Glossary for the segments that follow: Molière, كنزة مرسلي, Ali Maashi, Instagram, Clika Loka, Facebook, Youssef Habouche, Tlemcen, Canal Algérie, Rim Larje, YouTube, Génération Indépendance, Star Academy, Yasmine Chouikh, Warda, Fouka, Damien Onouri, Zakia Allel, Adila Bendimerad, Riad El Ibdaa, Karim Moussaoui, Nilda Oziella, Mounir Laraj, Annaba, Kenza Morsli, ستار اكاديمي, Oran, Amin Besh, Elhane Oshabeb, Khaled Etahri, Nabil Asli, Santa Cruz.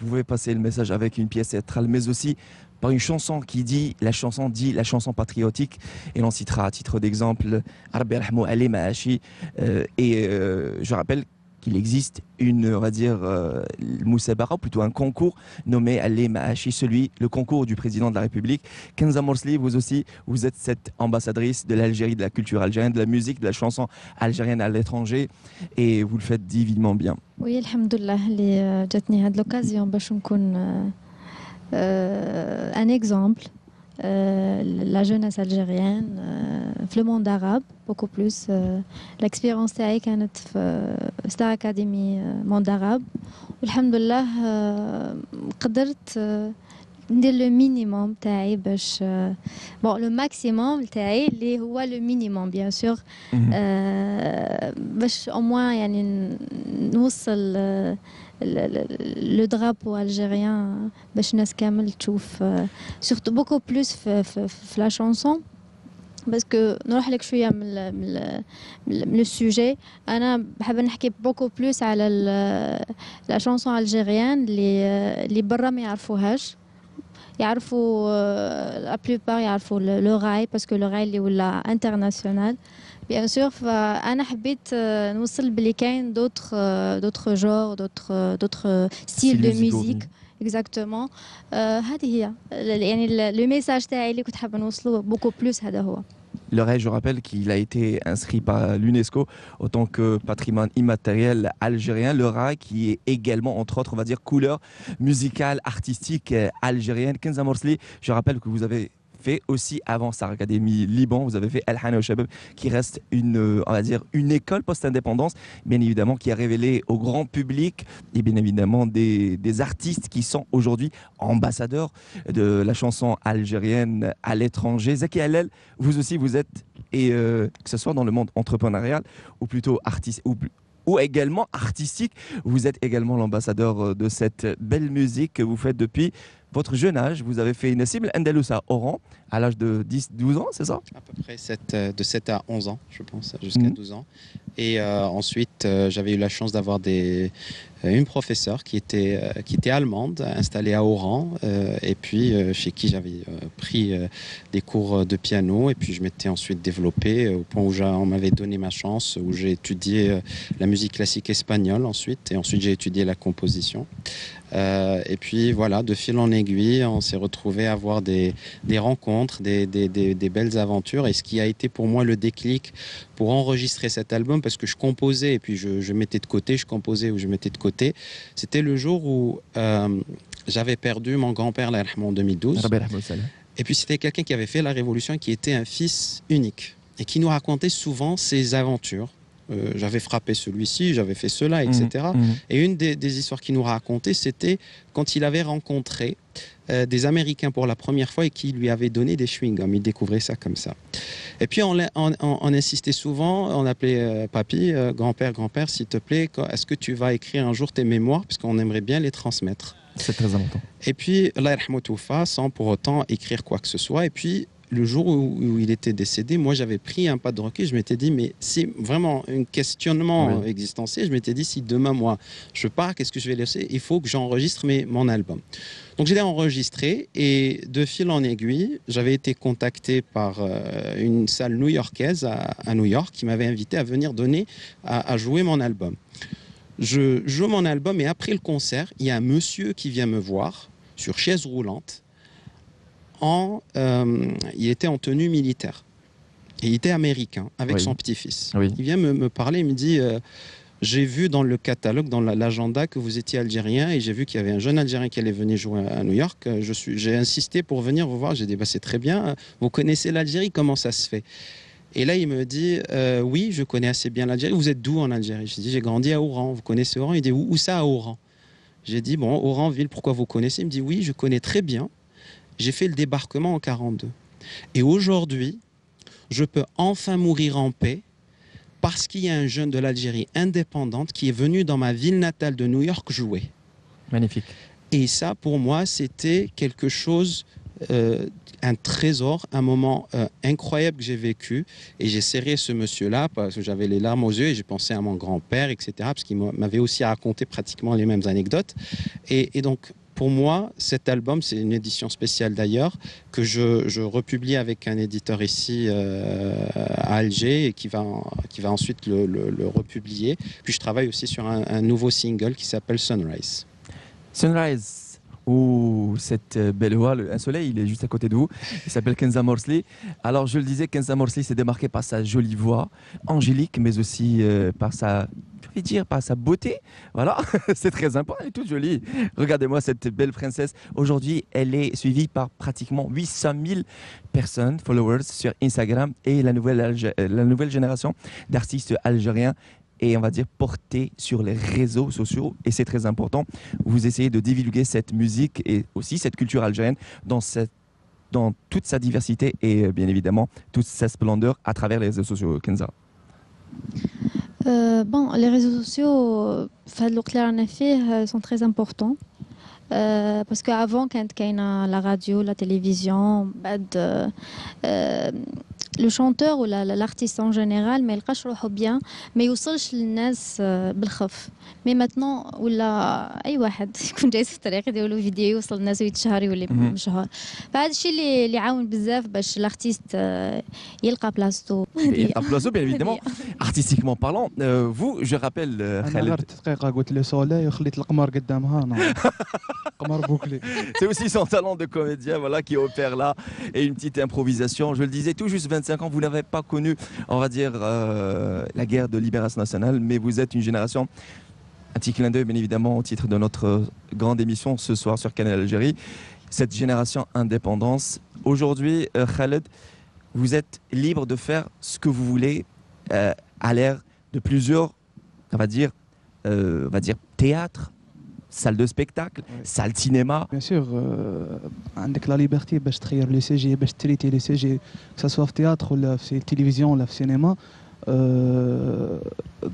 vous pouvez passer le message avec une pièce théâtrale, mais aussi par une chanson qui dit la chanson patriotique. Et l'on citera à titre d'exemple Rabbi Rahmou Ali Maashi. Et je rappelle qu'il existe une, on va dire, Moussabara, plutôt un concours nommé Ali Maashi, le concours du président de la République. Kenza Morsli, vous aussi, vous êtes cette ambassadrice de l'Algérie, de la culture algérienne, de la musique, de la chanson algérienne à l'étranger, et vous le faites divinement bien. Oui, alhamdoulilah, li jatni had l'occasion باش نكون un exemple la jeunesse algérienne le monde arabe beaucoup plus l'expérience تاعي كانت في ستار اكاديمي monde arabe والحمد لله قدرت ندير لو مينيموم تاعي باش بون لو ماكسيموم تاعي اللي هو لو مينيموم بيان سور باش او موان يعني نوصل لو درابو الجيريان باش الناس كامل تشوف سورتو بوكو بلوس في لا شونسون باسكو نروح لك شويه من السوجي. انا حابه نحكي بوكو بلوس على لا شونسون الجيريان اللي برا ما يعرفوهاش. يعرفوا لا بلوبار يعرفوا لو راي باسكو لو راي اللي ولا انترناسيونال بيان سور. فانا حبيت نوصل بلي كاين دوتر جور دوتر ستيل دو ميوزيك اكزاكتومون. هذه هي يعني لو ميساج تاعي اللي كنت حابه نوصله بوكو بلوس. هذا هو le Rai. Je rappelle qu'il a été inscrit par l'UNESCO en tant que patrimoine immatériel algérien. Le Rai qui est également, entre autres, on va dire, couleur musicale, artistique algérienne. Kenza Morsli, je rappelle que vous avez fait aussi avant Star Academy Liban, vous avez fait Elhane Oshabeb, qui reste une, on va dire, une école post-indépendance, bien évidemment, qui a révélé au grand public et bien évidemment des artistes qui sont aujourd'hui ambassadeurs de la chanson algérienne à l'étranger. Zakia Allel, vous aussi, vous êtes, et que ce soit dans le monde entrepreneurial ou plutôt artiste ou également artistique, vous êtes également l'ambassadeur de cette belle musique que vous faites depuis votre jeune âge. Vous avez fait une cible Andalous à Oran à l'âge de 10-12 ans, c'est ça? À peu près de 7 à 11 ans, je pense, jusqu'à 12 ans. Et ensuite, j'avais eu la chance d'avoir une professeure qui était allemande, installée à Oran, et puis chez qui j'avais pris des cours de piano. Et puis je m'étais ensuite développé au point où on m'avait donné ma chance, où j'ai étudié la musique classique espagnole ensuite. Et ensuite, j'ai étudié la composition. Et puis voilà, de fil en aiguille, on s'est retrouvé à avoir des rencontres, des belles aventures. Et ce qui a été pour moi le déclic pour enregistrer cet album, parce que je composais et puis je mettais de côté, je composais ou je mettais de côté, c'était le jour où j'avais perdu mon grand-père en 2012. Et puis c'était quelqu'un qui avait fait la révolution et qui était un fils unique et qui nous racontait souvent ses aventures. J'avais frappé celui-ci, j'avais fait cela, etc. Et une des histoires qu'il nous racontait, c'était quand il avait rencontré des Américains pour la première fois et qui lui avaient donné des chewing-gums. Il découvrait ça comme ça. Et puis on insistait souvent, on appelait papy, grand-père, s'il te plaît, est-ce que tu vas écrire un jour tes mémoires, parce qu'on aimerait bien les transmettre. C'est très important. Et puis, Allah yarhamou toufa, sans pour autant écrire quoi que ce soit. Et puis, le jour où il était décédé, moi j'avais pris un pas de recul, je m'étais dit, mais c'est vraiment un questionnement existentiel, je m'étais dit, si demain moi je pars, qu'est-ce que je vais laisser? Il faut que j'enregistre mon album. Donc j'ai enregistré et de fil en aiguille, j'avais été contacté par une salle new-yorkaise à New York qui m'avait invité à venir à jouer mon album. Je joue mon album et après le concert, il y a un monsieur qui vient me voir sur chaise roulante. Il était en tenue militaire et il était américain avec son petit-fils. Il vient me parler, il me dit j'ai vu dans le catalogue, dans l'agenda que vous étiez algérien et j'ai vu qu'il y avait un jeune algérien qui allait venir jouer à New York. J'ai insisté pour venir vous voir, j'ai dit bah, c'est très bien, vous connaissez l'Algérie, comment ça se fait? Et là il me dit oui, je connais assez bien l'Algérie. Vous êtes d'où en Algérie? Je dis j'ai grandi à Oran. Vous connaissez Oran? Il dit où ça à Oran? J'ai dit bon, Oran ville, pourquoi vous connaissez? Il me dit oui, je connais très bien. J'ai fait le débarquement en 1942. Et aujourd'hui, je peux enfin mourir en paix parce qu'il y a un jeune de l'Algérie indépendante qui est venu dans ma ville natale de New York jouer. Magnifique. Et ça, pour moi, c'était quelque chose un trésor, un moment incroyable que j'ai vécu. Et j'ai serré ce monsieur-là parce que j'avais les larmes aux yeux et j'ai pensé à mon grand-père, etc. Parce qu'il m'avait aussi raconté pratiquement les mêmes anecdotes. Et donc, pour moi, cet album, c'est une édition spéciale d'ailleurs, que je republie avec un éditeur ici à Alger et qui va ensuite le republier. Puis je travaille aussi sur un nouveau single qui s'appelle Sunrise. Sunrise. Ouh, cette belle voix, un soleil, il est juste à côté de vous. Il s'appelle Kenza Morsli. Alors, je le disais, Kenza Morsli s'est démarquée par sa jolie voix, angélique, mais aussi par sa, je vais dire, par sa beauté. Voilà, c'est très important, elle est toute jolie. Regardez-moi cette belle princesse. Aujourd'hui, elle est suivie par pratiquement 800 000 personnes, followers sur Instagram, et la nouvelle génération d'artistes algériens et on va dire porté sur les réseaux sociaux, et c'est très important. Vous essayez de divulguer cette musique et aussi cette culture algérienne dans toute sa diversité et bien évidemment toute sa splendeur à travers les réseaux sociaux. Kenza. Bon, les réseaux sociaux sont très importants. Parce qu'avant, quand il y a la radio, la télévision, le chanteur ou l'artiste en général, mais il cache bien, mais il وصلش للناس بالخف. Mais maintenant, ولا أي واحد يكون جاي في الطريق يديروا فيديو يوصل للناس ويتشهر يولي مشهور. فهذا الشيء اللي عاون بزاف باش l'artiste يلقى بلاصتو. يلقى بلاصتو bien évidemment. Artistiquement parlant, vous, je rappelle. أنا غير دقيقة قلت لي سولاي وخليت القمر قدامها. C'est aussi son talent de comédien voilà, qui opère là et une petite improvisation. Je le disais, tout juste 25 ans, vous n'avez pas connu, on va dire, la guerre de libération nationale, mais vous êtes une génération, un petit clin d'œil bien évidemment au titre de notre grande émission ce soir sur Canal Algérie, cette génération indépendance. Aujourd'hui, Khaled, vous êtes libre de faire ce que vous voulez à l'ère de plusieurs, on va dire théâtres, salle de spectacle, oui. Salle de cinéma. Bien sûr, avec la liberté, je traite les sujets, je traite les sujets, que ce soit au théâtre, ou la télévision, ou au cinéma.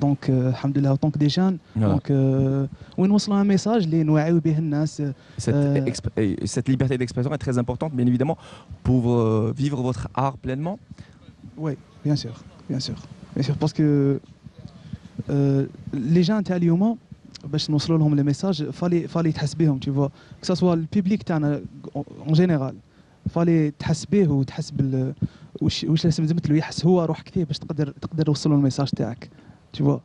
Donc, alhamdoulilah, en tant que des jeunes, on nous lance un message, les noyaux béhennas. Cette liberté d'expression est très importante, bien évidemment, pour vivre votre art pleinement. Oui, bien sûr, bien sûr, bien sûr, parce que les gens intérieurement. باش نوصلوا لهم لي ميساج فالي تحس بهم تي فوا كسوا البيبليك تاعنا اون جينيرال فالي تحس به وتحس بال واش لازم زمتلو يحس هو روحك فيه باش تقدر توصل له الميساج تاعك. Tu vois.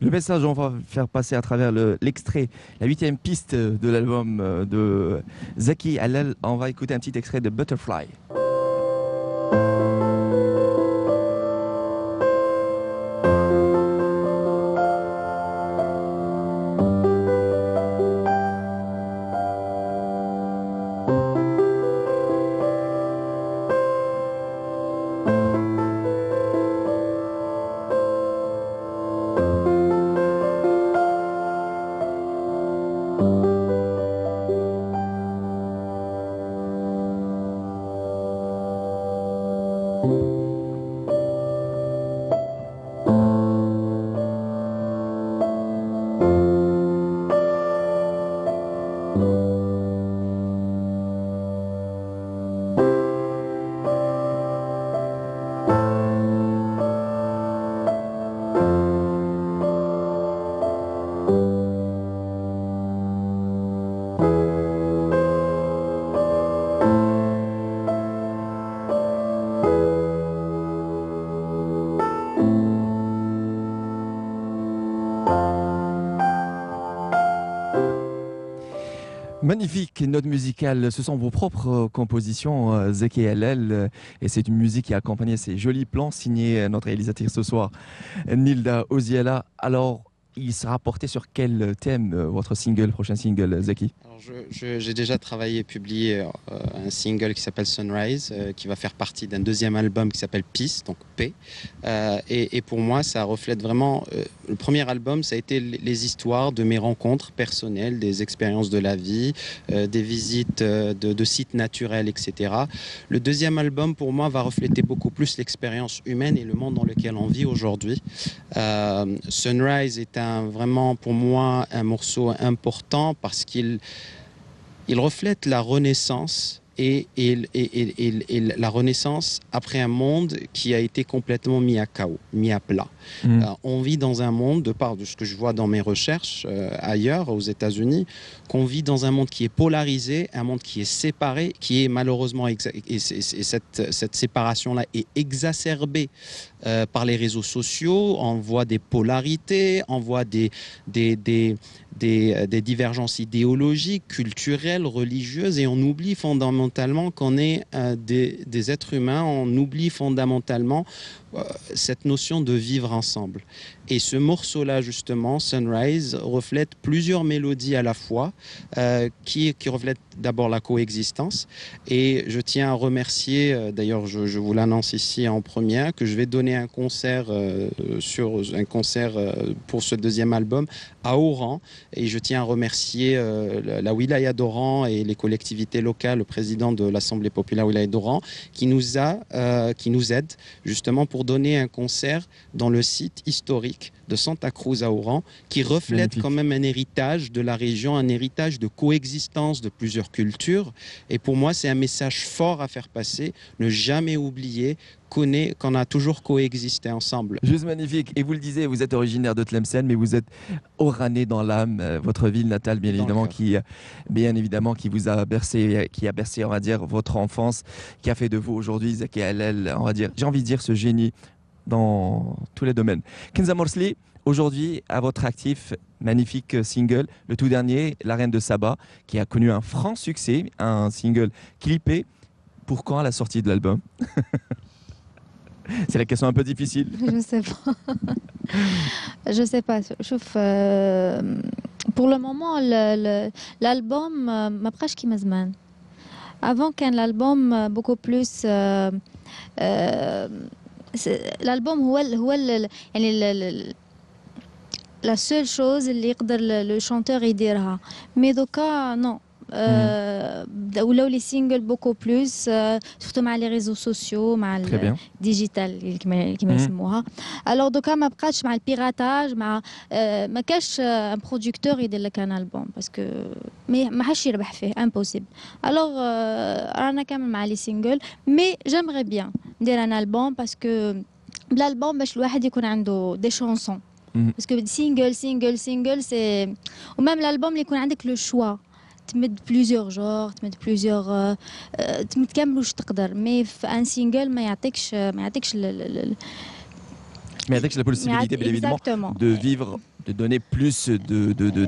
Le message, on va faire passer à travers l'extrait, la 8e piste de l'album de Zakia Allel. On va écouter un petit extrait de Butterfly. Magnifique note musicale, ce sont vos propres compositions, Zakia Allel, et c'est une musique qui a accompagné ces jolis plans signés notre réalisatrice ce soir, Nilda Oziella. Alors, il sera porté sur quel thème votre single, prochain single, Zaki? J'ai déjà travaillé et publié un single qui s'appelle Sunrise, qui va faire partie d'un deuxième album qui s'appelle Peace, donc Paix. Et pour moi, ça reflète vraiment... le premier album, ça a été les histoires de mes rencontres personnelles, des expériences de la vie, des visites de sites naturels, etc. Le deuxième album, pour moi, va refléter beaucoup plus l'expérience humaine et le monde dans lequel on vit aujourd'hui. Sunrise est vraiment pour moi un morceau important parce qu'il reflète la renaissance et la renaissance après un monde qui a été complètement mis à chaos, mis à plat. Mmh. On vit dans un monde, de part de ce que je vois dans mes recherches ailleurs, aux États-Unis, qu'on vit dans un monde qui est polarisé, un monde qui est séparé, qui est malheureusement... cette séparation-là est exacerbée par les réseaux sociaux. On voit des polarités, on voit des divergences idéologiques, culturelles, religieuses, et on oublie fondamentalement qu'on est des êtres humains, on oublie fondamentalement cette notion de vivre ensemble. Et ce morceau-là, justement, Sunrise, reflète plusieurs mélodies à la fois, qui reflètent d'abord la coexistence. Et je tiens à remercier, d'ailleurs je vous l'annonce ici en première, que je vais donner un concert, pour ce deuxième album à Oran. Et je tiens à remercier la wilaya d'Oran et les collectivités locales, le président de l'Assemblée populaire wilaya d'Oran, qui nous aide justement pour donner un concert dans le site historique de Santa Cruz à Oran, qui reflète magnifique. Quand même un héritage de la région, un héritage de coexistence de plusieurs cultures. Et pour moi, c'est un message fort à faire passer, ne jamais oublier qu'on a toujours coexisté ensemble. Juste magnifique. Et vous le disiez, vous êtes originaire de Tlemcen, mais vous êtes oranais dans l'âme, votre ville natale, bien évidemment, qui vous a bercé, on va dire, votre enfance, qui a fait de vous aujourd'hui, Zakia Allel, on va dire, j'ai envie de dire, ce génie dans tous les domaines. Kenza Morsli, aujourd'hui à votre actif, magnifique single, le tout dernier, La Reine de Saba, qui a connu un franc succès, un single clippé. Pour quand la sortie de l'album? C'est la question un peu difficile. Je sais pas. Je sais pas. Pour le moment, l'album m'approche qui me zman. Avant qu'un album beaucoup plus الالبوم هو يعني لا سول شوز اللي يقدر لو شونتور يديرها مي دوكا نو ولاو لي سينجل بوكو بلوس سورتو مع لي ريزو سوسيو مع الديجيتال كيما يسموها الوغ دوكا ما بقاتش مع البيراتاج مع ما كاش ان بروديكتور يدير لك ان البوم باسكو ما حدش يربح فيه امبوسيبل الوغ رانا كامل مع لي سينجل مي جامغي بيان ندير ان البوم باسكو بالالبوم باش الواحد يكون عنده دي شونسون باسكو سينجل سينجل سينجل سي ومام الالبوم اللي يكون عندك لو شوا تمد بليزيوغ جور تمد بليزيوغ تمد كامل واش تقدر مي في ان سينجل ما يعطيكش la possibilité bien évidemment de vivre, de donner plus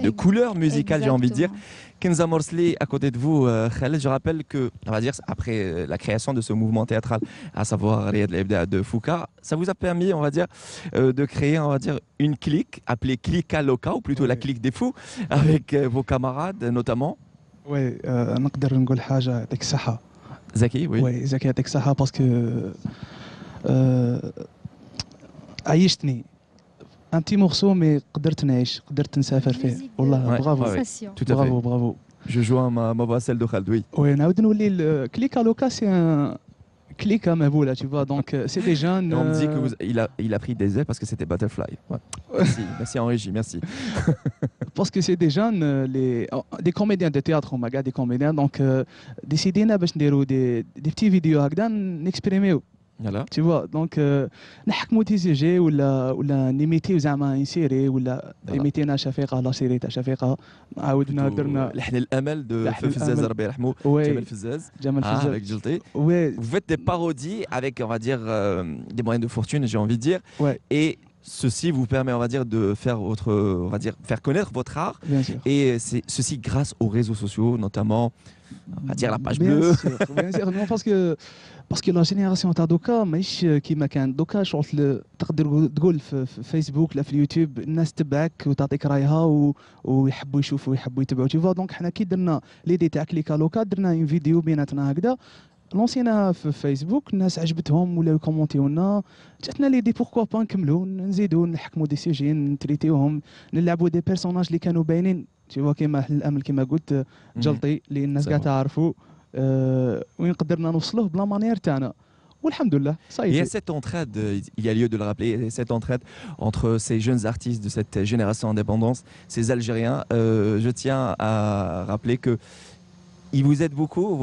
de couleurs musicales, j'ai envie de dire. Kenza Morsli, à côté de vous, Khaled, je rappelle que, on va dire, après la création de ce mouvement théâtral, à savoir Riad El Ibdaa de Fouka, ça vous a permis, on va dire, de créer, on va dire, une clique appelée Clika Loka, ou plutôt la clique des fous, avec vos camarades notamment. Oui, on peut dire quelque chose avec Saha. Zaki, oui. Oui, Zaki avec Saha, parce que عايشتني un petit morceau mais قدرت نعيش قدرت نسافر فيه والله برافو برافو je joins ma voix celle de Khaled oui oui نعاود نولي الكليكا لوكا سي ان كليكا مهبوله tu vois donc c'est des jeunes on me dit que il a pris des ailes parce que c'était butterfly ouais merci Henri merci parce que c'est des jeunes des comédiens de théâtre on ماكاع des comédiens donc décidينا باش نديرو des petits vidéos هكذا نexprimer Tu vois, donc, نحكمو تي سي جي ولا نيميتيو زعما ان سيري ولا نيميتينا شفيقه لا سيري تاع شفيقه عاودنا درنا لحن الامل في الفزاز ربي يرحمه جمال فزاز avec جلطي vous faites des parodies avec on va dire des moyens de fortune j'ai envie de dire et ceci vous permet on va dire de faire votre on va dire faire connaître votre art et c'est ceci grâce aux réseaux sociaux notamment on va dire la page bleue bien sûr parce que la génération تاع دوكا ماشي كيما كان دوكا شغل تقدر تقول في فيسبوك لا في اليوتيوب الناس تبعك وتعطيك رايها ويحبوا يشوفوا ويحبوا يتبعوا تي فوا دونك حنا كي درنا ليدي تاع كليكا لوكا درنا اون فيديو بيناتنا هكذا لونسيناها في فيسبوك الناس عجبتهم ولاو يكومونتيو لنا جاتنا ليدي بوركوا با نكملو نزيدو نحكموا دي سيجي نتريتيوهم نلعبوا دي بيرسوناج اللي كانوا باينين تي فوا كيما الامل كيما قلت جلطي اللي الناس كاع تعرفوا وين قدرنا نوصلوه بلا مانيير تاعنا والحمد لله صايي. Il y a cette entraide, il y a lieu de le rappeler, il y a cette entraide entre ces jeunes artistes de cette génération indépendance, ces Algériens. Je tiens à rappeler que Il vous aide beaucoup,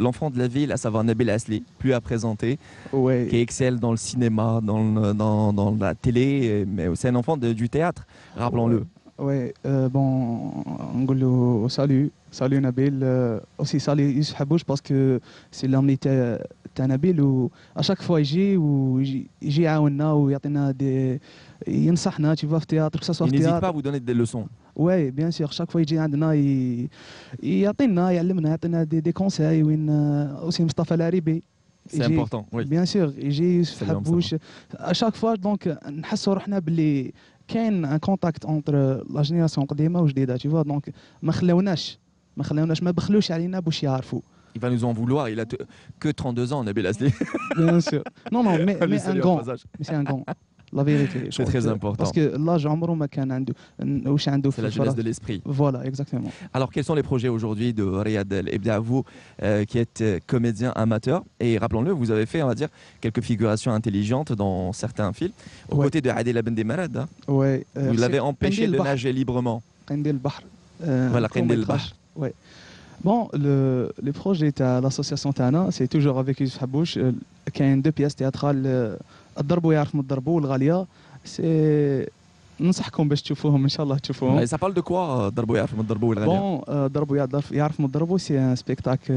l'enfant de la ville, à savoir Nabil Asli, plus à présenter, ouais, qui excelle dans le cinéma, dans la télé, mais c'est un enfant du théâtre, rappelons-le. Oui, bon, on dit salut Nabil, aussi salut Youssef Habouche, parce que c'est l'homme تاع نبيل، وعلى كل فوا يجي يعاوننا ويعطينا ينصحنا تي فوا في التياتر كسوا في التياتر. vous donner des leçons. واي بيان سور، chaque fois يجي عندنا يعطينا يعلمنا يعطينا دي كونساي. وين اوسي مصطفى العريبي يجي بيان سور يجي يوسف حبوش chaque fois. دونك نحسوا روحنا باللي كاين ان كونتاكت اونتر لا جينيراسيون قديمه وجديده تي فوا. دونك ما خلاوناش ما بخلوش علينا باش يعرفوا. Il va nous en vouloir, il a que 32 ans, Nabil Asli. Bien sûr. Non, non, mais c'est un grand. C'est un grand. La vérité. C'est très important. Parce que l'âge, c'est la jeunesse de l'esprit. Voilà, exactement. Alors, quels sont les projets aujourd'hui de Riad El Ibdaa, vous qui êtes comédien amateur? Et rappelons-le, vous avez fait, on va dire, quelques figurations intelligentes dans certains films, aux côtés de Adila Bendimerad. Oui. Vous l'avez empêché de nager librement. Kendel Bahr. Voilà, Kendel Bahr. Oui. Bon, le projet de l'association Tana, c'est toujours avec Youssef Habouche, qui a deux pièces théâtrales, Ad-Darbou Yarf Mad-Darbou, Al-Ghalia. C'est. ننصحكم باش تشوفوهم ان شاء الله تشوفوهم. Ça parle de quoi, Ad-Darbou Yarf Mad-Darbou, Al-Ghalia? Bon, Ad-Darbou Yarf Mad-Darbou, c'est un spectacle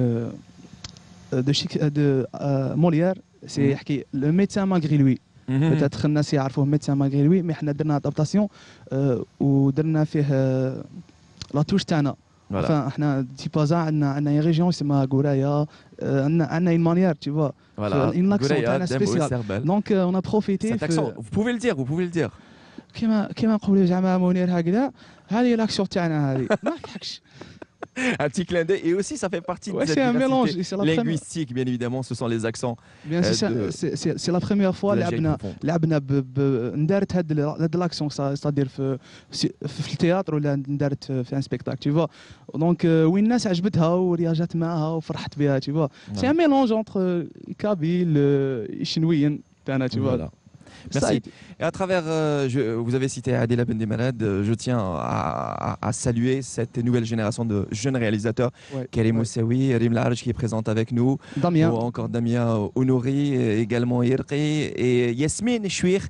de Molière. C'est le médecin malgré lui. Peut-être que les gens يعرفوه médecin malgré lui, mais nous avons une adaptation où nous avons la touche Tana. فاحنا تيبازا عندنا اي ريجيون اسمها غورايا، عندنا une manière tu vois une accent spécial. Donc on a profité. Vous pouvez le dire كيما نقولوا زعما منير هكذا، هذه لاكسيون تاعنا هذه ما نضحكش. Un petit clin d'œil, et aussi ça fait partie de la diversité linguistique, bien évidemment, ce sont les accents. C'est la première fois que nous avons l'accent, c'est-à-dire dans le théâtre ou dans un spectacle, tu vois. Donc, c'est un mélange entre Kabyle et Chinois, tu vois. Merci. Et à travers, vous avez cité Adila Bendimerad, je tiens à saluer cette nouvelle génération de jeunes réalisateurs, Karim Moussaoui, Rim Larje qui est présente avec nous, Damien. Ou encore Damien Onouri, également Irqi, et Yasmine Chouikh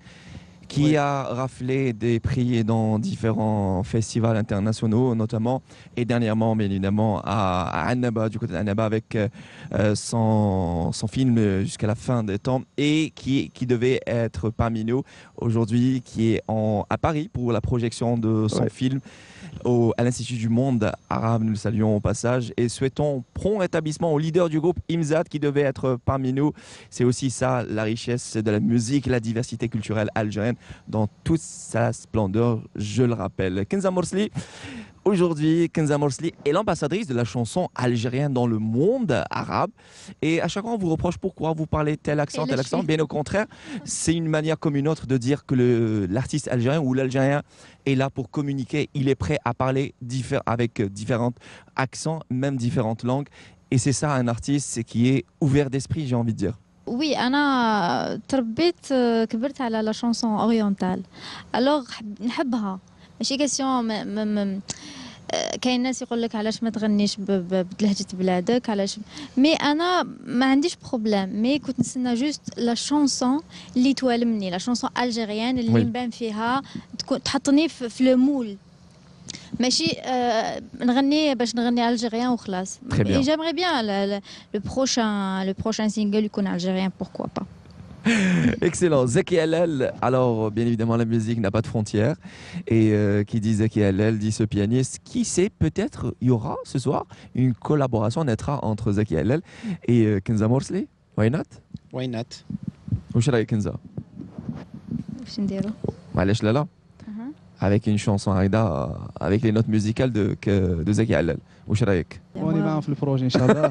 qui a raflé des prix dans différents festivals internationaux notamment, et dernièrement bien évidemment à Annaba, du côté d'Annaba, avec son film Jusqu'à la fin des temps, et qui devait être parmi nous aujourd'hui, qui est à Paris pour la projection de son film à l'Institut du Monde Arabe. Nous le saluons au passage et souhaitons prompt rétablissement au leader du groupe Imzad qui devait être parmi nous. C'est aussi ça la richesse de la musique, la diversité culturelle algérienne dans toute sa splendeur, je le rappelle. Kenza Morsli, aujourd'hui, Kenza Morsli est l'ambassadrice de la chanson algérienne dans le monde arabe. Et à chaque fois, on vous reproche pourquoi vous parlez tel accent. Bien au contraire, c'est une manière comme une autre de dire que l'artiste algérien ou l'Algérien est là pour communiquer. Il est prêt à parler avec différents accents, même différentes langues. Et c'est ça un artiste qui est ouvert d'esprit, j'ai envie de dire. Oui, أنا تربيت كبرت على la chanson orientale. Alors نحبها. ماشي كاسيون كاين ناس يقول لك علاش ما تغنيش بلهجه بلادك، علاش مي انا ما عنديش بروبليم، مي كنت نستنى جوست لا شونسون اللي توالمني، لا شونسون الجيريان اللي نبان فيها تحطني في لو مول، ماشي نغني باش نغني الجيريان وخلاص. اي جامري بيان لو بروشان سينجل يكون الجيريان، بوركوا با. Excellent. Zakia Allel, alors bien évidemment la musique n'a pas de frontières, et qui dit Zakia Allel dit ce pianiste. Qui sait, peut-être il y aura ce soir une collaboration naîtra entre Zakia Allel et Kenza Morsli. Why not واش رايك كنزا؟ واش نديرو؟ معليش لا لا avec une chanson avec les notes musicales de Zakia Allel. واش رايك؟ راني معاهم في البروجي ان شاء الله.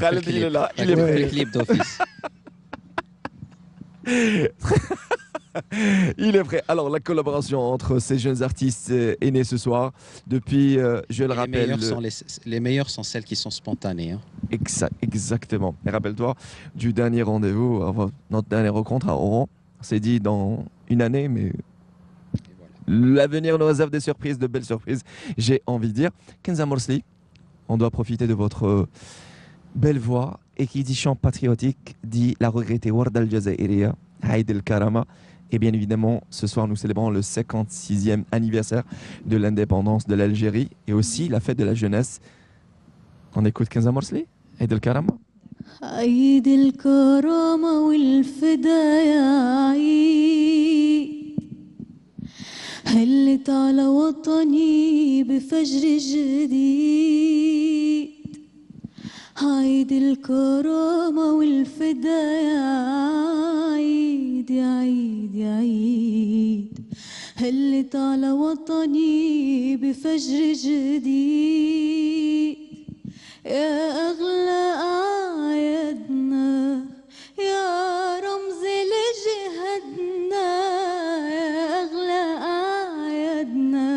خالد لا il est clip d'office. Il est vrai. Alors la collaboration entre ces jeunes artistes est née ce soir. Depuis, je le rappelle, les meilleures sont celles qui sont spontanées. Hein. Exactement. Et rappelle-toi du dernier rendez-vous, enfin, notre dernier rencontre à Oran. On s'est dit dans une année, mais l'avenir nous réserve des surprises, de belles surprises. J'ai envie de dire, Kenza Morsli, on doit profiter de votre belle voix. Et qui dit chant patriotique, dit la regrettée Warda al-Jazaïria, Haïd el-Karama. Et bien évidemment, ce soir, nous célébrons le 56e anniversaire de l'indépendance de l'Algérie et aussi la fête de la jeunesse. On écoute Kenza Morsli, Haïd el-Karama. عيد الكرامة والفدا يا عيد هلت على وطني بفجر جديد عيد الكرامة والفدا يا عيد يا عيد يا عيد هلت على وطني بفجر جديد يا أغلى أعيادنا يا رمز لجهادنا يا أغلى أعيادنا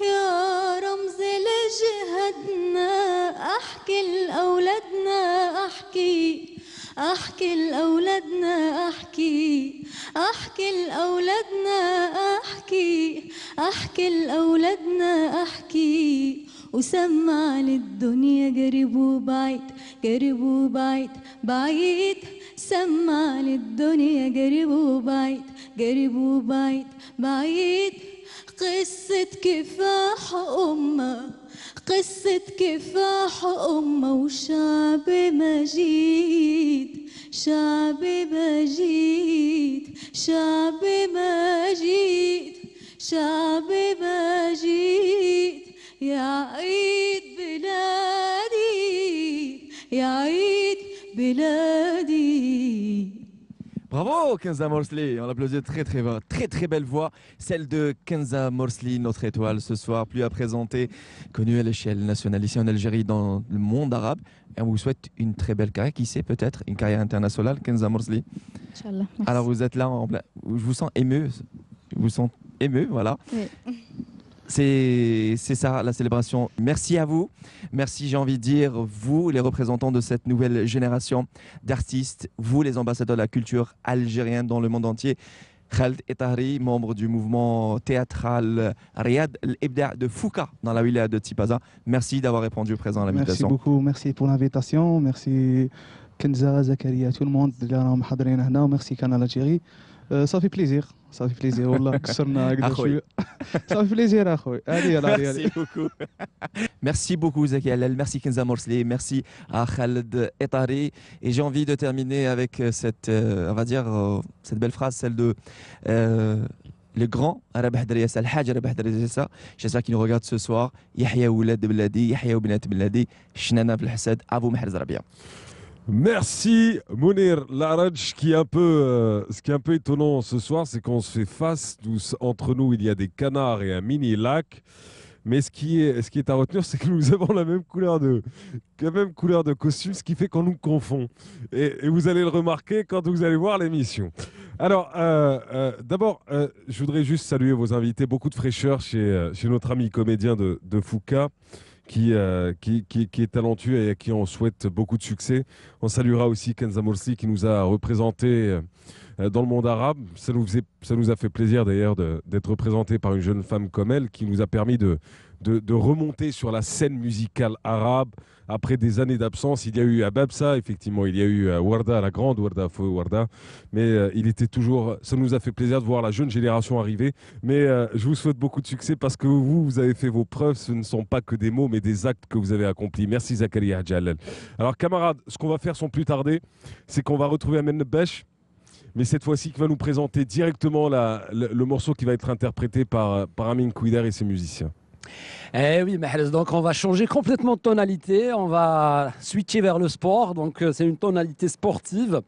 يا رمز لجهادنا أحكي لأولادنا أحكي أحكي لأولادنا أحكي أحكي لأولادنا أحكي أحكي لأولادنا أحكي وسمع للدنيا قريب وبعيد قريب وبعيد بعيد سمع للدنيا قريب وبعيد قريب وبعيد بعيد قصة كفاح أمة قصة كفاح أمة وشعب مجيد شعب مجيد شعب مجيد شعب مجيد يا عيد بلادي يا عيد بلادي. Bravo Kenza Morsli, on l'applaudit, très belle voix, celle de Kenza Morsli, notre étoile ce soir, plus à présenter, connue à l'échelle nationale ici en Algérie, dans le monde arabe. Et on vous souhaite une très belle carrière, qui sait peut-être une carrière internationale, Kenza Morsli. Inch'Allah. Alors vous êtes là, je vous sens ému, voilà. Oui. C'est ça la célébration. Merci à vous. Merci, j'ai envie de dire, vous, les représentants de cette nouvelle génération d'artistes, vous, les ambassadeurs de la culture algérienne dans le monde entier. Khaled Etahri, membre du mouvement théâtral Riad El Ibdaa de Fouka, dans la wilaya de Tipaza. Merci d'avoir répondu présent à l'invitation. Merci beaucoup, merci pour l'invitation. Merci Kenza, Zakaria, tout le monde. Merci Canal Algérie. Ça fait plaisir. صافي بليزير والله كسرنا هكذا شويه صافي بليزير اخويا هذه هلا ميرسي بوكو ميرسي بوكو زكي علال ميرسي كنزا مرسلي ميرسي à Khaled Etahri et j'ai envie de terminer avec cette on va dire cette belle phrase celle de le grand Rabah Dariessa le Haj Rabah Dariessa j'espère qu'il nous regarde ce soir يحيى ولاد بلادي يحيى وبنات بلادي شنانا في الحسد ابو محرز ربيع. Merci Mounir Laraj. Ce qui est un peu étonnant ce soir, c'est qu'on se fait face. Entre nous, il y a des canards et un mini lac. Mais ce qui est à retenir, c'est que nous avons la même couleur de costume, ce qui fait qu'on nous confond. Et vous allez le remarquer quand vous allez voir l'émission. Alors, d'abord, je voudrais juste saluer vos invités. Beaucoup de fraîcheur chez notre ami comédien de Fouka. Qui est talentueux et à qui on souhaite beaucoup de succès. On saluera aussi Kenza Morsli qui nous a représentés dans le monde arabe. Ça nous a fait plaisir d'ailleurs d'être représentés par une jeune femme comme elle qui nous a permis de remonter sur la scène musicale arabe après des années d'absence. Il y a eu Ababsa, effectivement, il y a eu Warda, la grande Warda, Fou Warda, mais il était toujours. Ça nous a fait plaisir de voir la jeune génération arriver. Mais je vous souhaite beaucoup de succès parce que vous avez fait vos preuves. Ce ne sont pas que des mots, mais des actes que vous avez accomplis. Merci Zakaria Allel. Alors camarades, ce qu'on va faire sans plus tarder, c'est qu'on va retrouver Amin Besh. Mais cette fois-ci, qui va nous présenter directement le morceau qui va être interprété par Amin Kouidar et ses musiciens. Eh oui, Mahrez, donc on va changer complètement de tonalité, on va switcher vers le sport, donc c'est une tonalité sportive.